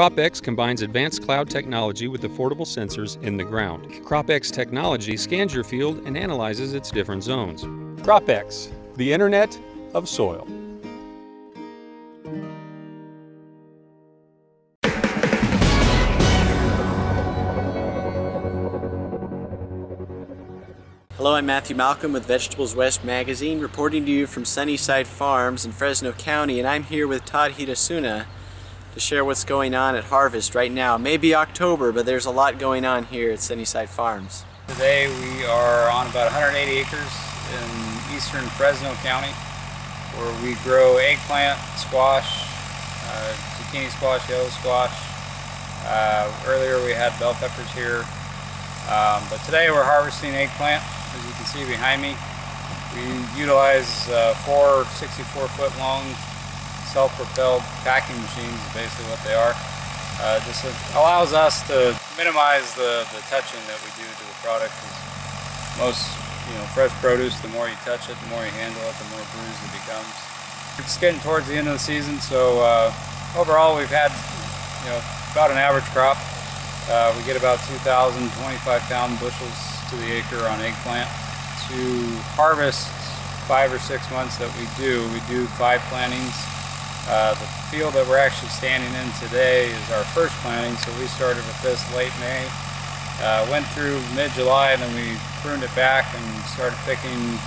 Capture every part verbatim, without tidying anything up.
CropX combines advanced cloud technology with affordable sensors in the ground. CropX technology scans your field and analyzes its different zones. CropX, the Internet of Soil. Hello, I'm Matthew Malcolm with Vegetables West Magazine, reporting to you from Sunnyside Farms in Fresno County, and I'm here with Todd Hirasuna to share what's going on at harvest right now. It may be October, but there's a lot going on here at Sunnyside Farms. Today we are on about one hundred eighty acres in eastern Fresno County, where we grow eggplant, squash, uh, zucchini squash, yellow squash. Uh, earlier we had bell peppers here, um, but today we're harvesting eggplant. As you can see behind me, we utilize uh, four sixty-four foot long self-propelled packing machines, is basically what they are. Uh, this allows us to minimize the, the touching that we do to the product. Most you know, fresh produce, the more you touch it, the more you handle it, the more bruised it becomes. It's getting towards the end of the season, so uh, overall we've had you know, about an average crop. Uh, we get about two thousand twenty-five pound bushels to the acre on eggplant. To harvest five or six months that we do, we do five plantings. Uh, the field that we're actually standing in today is our first planting, so we started with this late May. Uh, went through mid-July, and then we pruned it back and started picking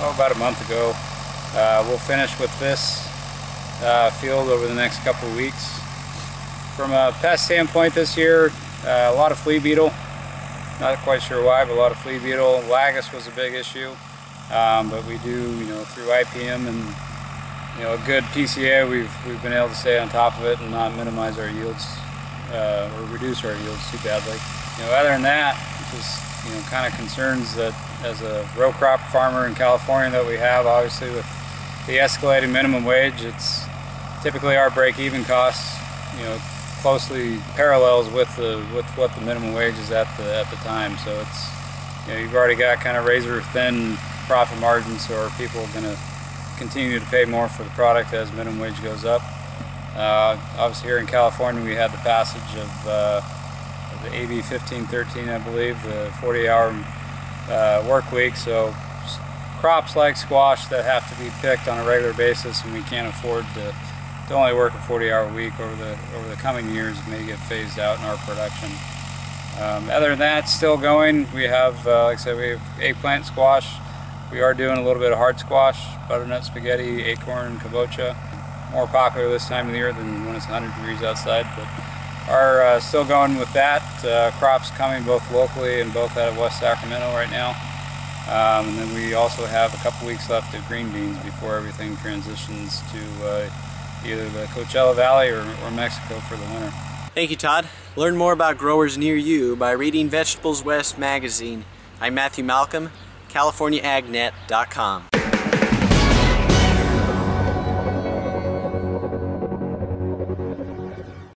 oh, about a month ago. Uh, we'll finish with this uh, field over the next couple of weeks. From a pest standpoint this year, uh, a lot of flea beetle. Not quite sure why, but a lot of flea beetle. Lagus was a big issue, um, but we do, you know, through I P M and you know a good P C A, we've we've been able to stay on top of it and not minimize our yields uh, or reduce our yields too badly. You know, other than that, just you know, kind of concerns that as a row crop farmer in California that we have, obviously with the escalated minimum wage, it's typically our break-even costs, you know, closely parallels with the with what the minimum wage is at the at the time. So it's you know you've already got kind of razor thin profit margins. So are people going to continue to pay more for the product as minimum wage goes up? Uh, obviously, here in California, we had the passage of, uh, of the A B fifteen thirteen, I believe, the forty hour uh, work week. So crops like squash that have to be picked on a regular basis, and we can't afford to. To only work a forty hour week over the over the coming years may get phased out in our production. Um, other than that, still going. We have, uh, like I said, we have eggplant, squash. We are doing a little bit of hard squash, butternut spaghetti, acorn, kabocha. More popular this time of the year than when it's one hundred degrees outside, but are uh, still going with that. Uh, crops coming both locally and both out of West Sacramento right now. Um, and then we also have a couple weeks left of green beans before everything transitions to uh, either the Coachella Valley or, or Mexico for the winter. Thank you, Todd. Learn more about growers near you by reading Vegetables West Magazine. I'm Matthew Malcolm, California Ag Net dot com.